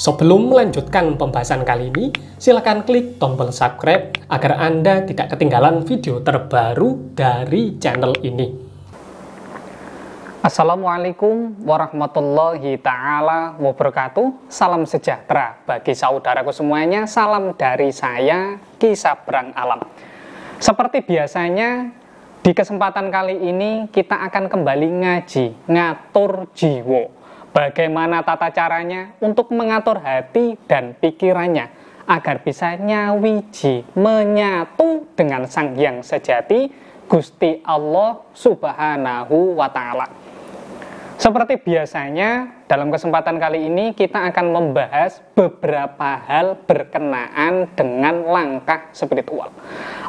Sebelum melanjutkan pembahasan kali ini, silahkan klik tombol subscribe agar Anda tidak ketinggalan video terbaru dari channel ini. Assalamualaikum warahmatullahi ta'ala wabarakatuh. Salam sejahtera bagi saudaraku semuanya. Salam dari saya, Ki Sabrang Alam. Seperti biasanya, di kesempatan kali ini kita akan kembali ngaji, ngatur jiwa. Bagaimana tata caranya untuk mengatur hati dan pikirannya agar bisa nyawiji, menyatu dengan Sang Yang Sejati, Gusti Allah Subhanahu wa Ta'ala. Seperti biasanya, dalam kesempatan kali ini kita akan membahas beberapa hal berkenaan dengan langkah spiritual.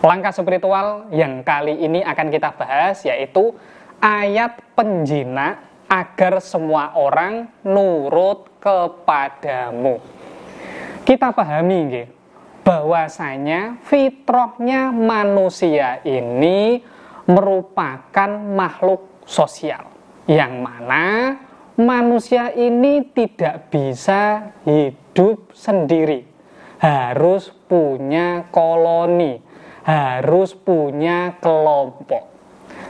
Langkah spiritual yang kali ini akan kita bahas yaitu ayat penjina agar semua orang nurut kepadamu. Kita pahami bahwasanya fitrahnya manusia ini merupakan makhluk sosial, yang mana manusia ini tidak bisa hidup sendiri, harus punya koloni, harus punya kelompok.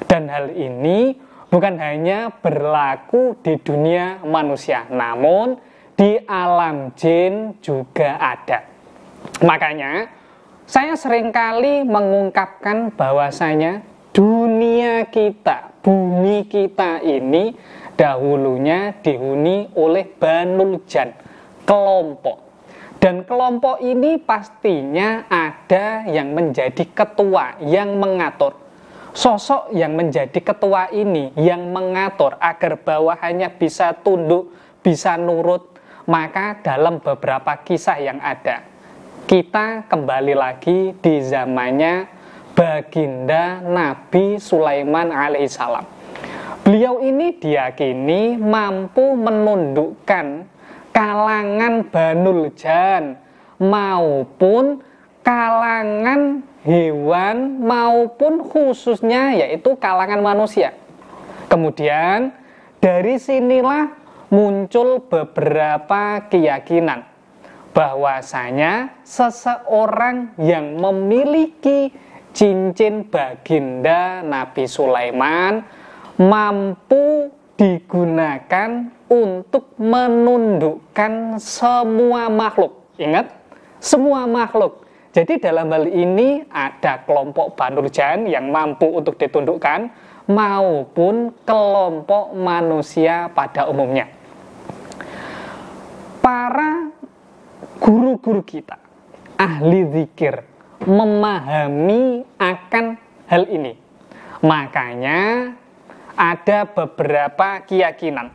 Dan hal ini bukan hanya berlaku di dunia manusia, namun di alam jin juga ada. Makanya saya seringkali mengungkapkan bahwasanya dunia kita, bumi kita ini dahulunya dihuni oleh Banul Jan, kelompok. Dan kelompok ini pastinya ada yang menjadi ketua, yang mengatur. Sosok yang menjadi ketua ini, yang mengatur agar bawahannya bisa tunduk, bisa nurut. Maka dalam beberapa kisah yang ada, kita kembali lagi di zamannya Baginda Nabi Sulaiman alaihissalam. Beliau ini diyakini mampu menundukkan kalangan Banul Jan maupun kalangan hewan maupun khususnya yaitu kalangan manusia. Kemudian dari sinilah muncul beberapa keyakinan bahwasanya seseorang yang memiliki cincin Baginda Nabi Sulaiman mampu digunakan untuk menundukkan semua makhluk. Ingat, semua makhluk. Jadi dalam hal ini ada kelompok Banul Jan yang mampu untuk ditundukkan maupun kelompok manusia pada umumnya. Para guru-guru kita, ahli zikir, memahami akan hal ini. Makanya ada beberapa keyakinan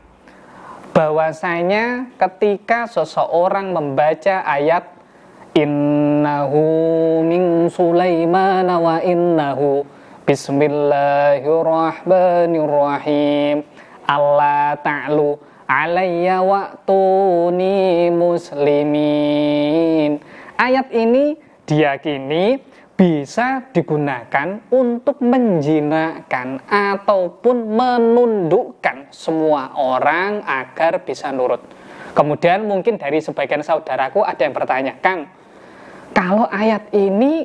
bahwasanya ketika seseorang membaca ayat innahu min Sulaiman wa innahu bismillahirrahmanirrahim alla ta'lu alayya wa'tuni muslimin. Ayat ini diyakini bisa digunakan untuk menjinakkan ataupun menundukkan semua orang agar bisa nurut. Kemudian mungkin dari sebagian saudaraku ada yang bertanya, Kang, kalau ayat ini,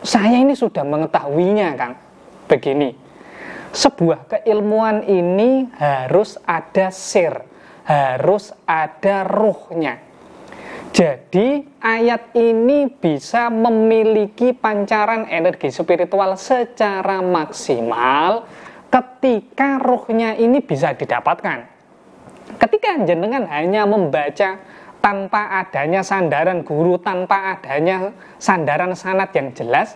saya ini sudah mengetahuinya, Kang. Begini, sebuah keilmuan ini harus ada sir, harus ada ruhnya. Jadi ayat ini bisa memiliki pancaran energi spiritual secara maksimal ketika ruhnya ini bisa didapatkan. Ketika jenengan hanya membaca tanpa adanya sandaran guru, tanpa adanya sandaran sanad yang jelas,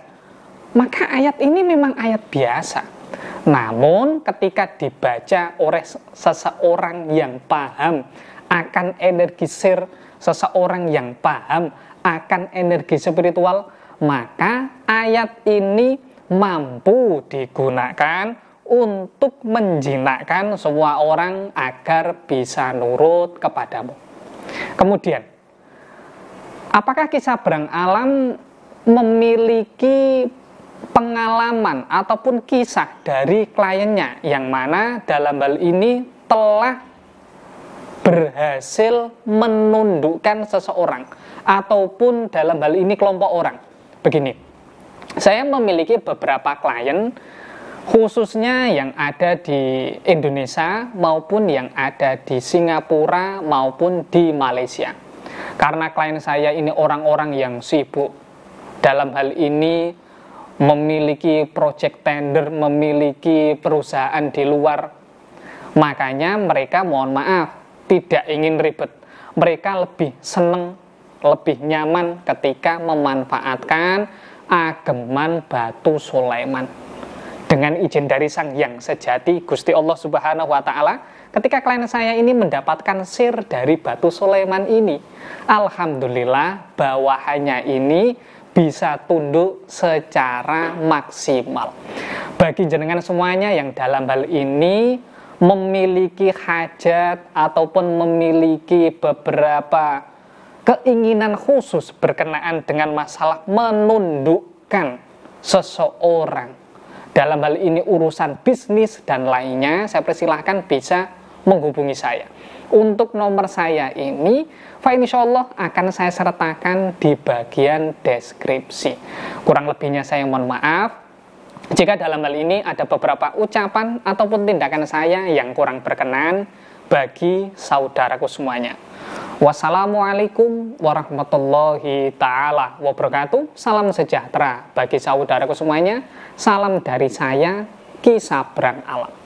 maka ayat ini memang ayat biasa. Namun ketika dibaca oleh seseorang yang paham akan energi sir, seseorang yang paham akan energi spiritual, maka ayat ini mampu digunakan untuk menjinakkan semua orang agar bisa nurut kepadamu. Kemudian, apakah Ki Sabrang Alam memiliki pengalaman ataupun kisah dari kliennya yang mana dalam hal ini telah berhasil menundukkan seseorang ataupun dalam hal ini kelompok orang. Begini, saya memiliki beberapa klien khususnya yang ada di Indonesia maupun yang ada di Singapura maupun di Malaysia. Karena klien saya ini orang-orang yang sibuk, dalam hal ini memiliki project tender, memiliki perusahaan di luar. Makanya mereka, mohon maaf, tidak ingin ribet. Mereka lebih seneng, lebih nyaman ketika memanfaatkan ageman Batu Sulaiman. Dengan izin dari Sang Yang Sejati, Gusti Allah Subhanahu wa Ta'ala, ketika klien saya ini mendapatkan sir dari Batu Sulaiman ini, alhamdulillah bawahannya ini bisa tunduk secara maksimal. Bagi jenengan semuanya yang dalam hal ini memiliki hajat ataupun memiliki beberapa keinginan khusus berkenaan dengan masalah menundukkan seseorang, dalam hal ini urusan bisnis dan lainnya, saya persilahkan bisa menghubungi saya. Untuk nomor saya ini, insyaallah akan saya sertakan di bagian deskripsi. Kurang lebihnya saya mohon maaf jika dalam hal ini ada beberapa ucapan ataupun tindakan saya yang kurang berkenan bagi saudaraku semuanya. Wassalamualaikum warahmatullahi ta'ala wabarakatuh. Salam sejahtera bagi saudaraku semuanya. Salam dari saya, Ki Sabrang Alam.